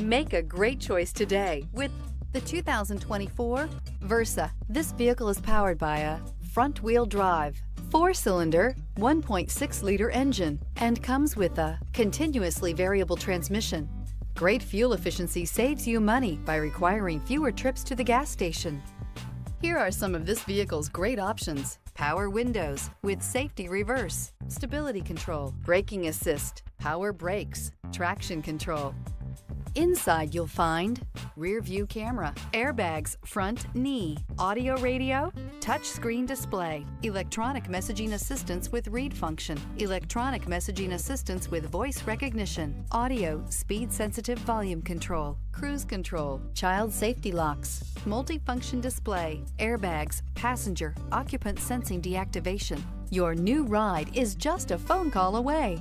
Make a great choice today with the 2024 Versa. This vehicle is powered by a front-wheel drive, 4-cylinder, 1.6-liter engine, and comes with a continuously variable transmission. Great fuel efficiency saves you money by requiring fewer trips to the gas station. Here are some of this vehicle's great options: power windows with safety reverse, stability control, braking assist, power brakes, traction control. Inside you'll find rear view camera, airbags, front knee, audio radio, touchscreen display, electronic messaging assistance with read function, electronic messaging assistance with voice recognition, audio, speed sensitive volume control, cruise control, child safety locks, multifunction display, airbags, passenger, occupant sensing deactivation. Your new ride is just a phone call away.